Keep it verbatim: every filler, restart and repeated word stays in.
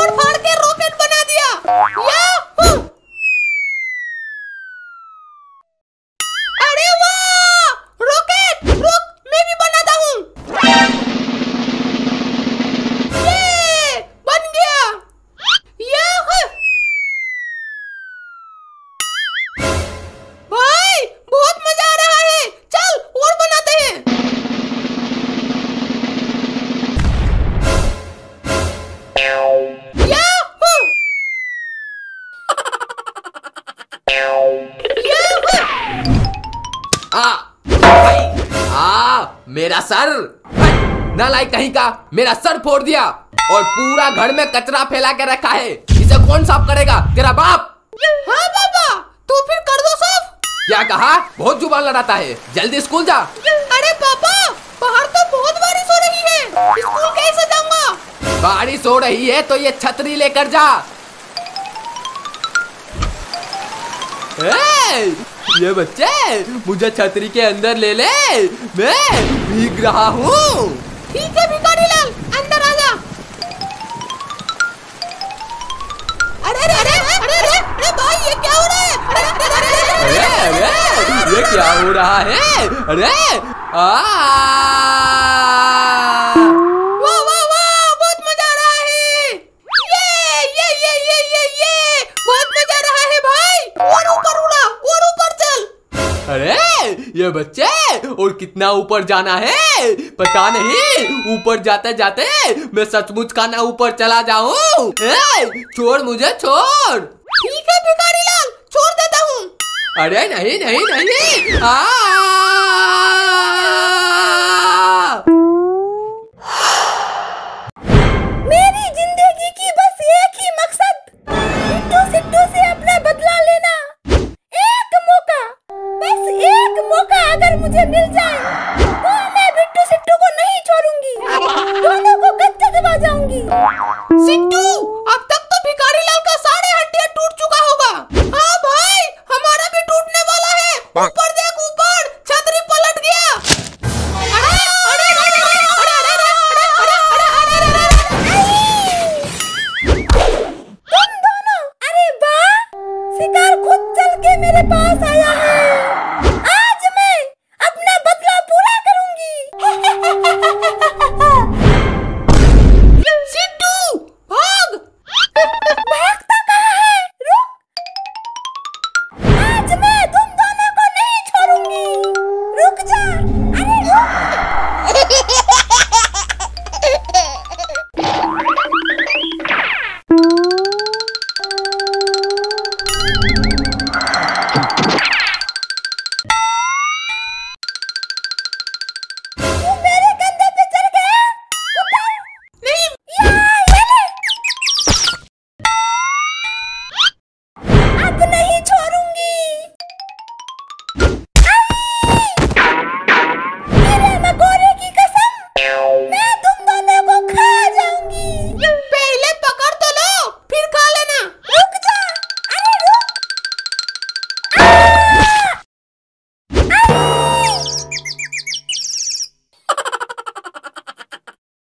Petrol फाड़ के rocket बना दिया। याहू! अरे वाह! रॉकेट! रुक, मैं भी बनाता हूँ। ये बन गया। याहू! भाई, बहुत मजा आ रहा है। चल और बनाते हैं। आ, आ, मेरा सर ना लाई कहीं का, मेरा सर फोड़ दिया और पूरा घर में कचरा फैला के रखा है। इसे कौन साफ करेगा? तेरा बाप। हाँ बाबा, तू फिर कर दो साफ। क्या कहा? बहुत जुबान लड़ाता है, जल्दी स्कूल जा। अरे पापा, बाहर तो बहुत बारिश हो रही है, स्कूल कैसे जाऊंगा? बारिश हो रही है तो ये छतरी लेकर जा। ए, ये बच्चे मुझे छतरी के अंदर ले ले, मैं भीग रहा हूँ। ठीक है भिखारी लाल, अंदर आ जा। अरे अरे अरे अरे अरे अरे भाई, ये क्या हो रहा है? अरे अरे अरे अरे अरे, ये क्या हो रहा है? अरे आ, वाह वाह वाह, बहुत मजा आ रहा है। ये ये ये ये ये ये बहुत मजा आ रहा है भाई। और ऊपर उड़ा, और ऊपर चल। अरे ये बच्चे, और कितना ऊपर जाना है पता नहीं। ऊपर जाते जाते मैं सचमुच का ना ऊपर चला जाऊं। छोड़ मुझे, छोड़। ठीक है भिखारी लाल, छोड़ देता हूँ। अरे नहीं नहीं नहीं। आ, मेरी जिंदगी की बस एक ही मकसद, सिट्टू सिट्टू से अपना बदला लेना। एक मौका, बस एक मौका अगर मुझे मिल जाए तो मैं बिट्टू सिट्टू को नहीं छोड़ूंगी, दोनों को गत्ते दबा जाऊंगी। सिट्टू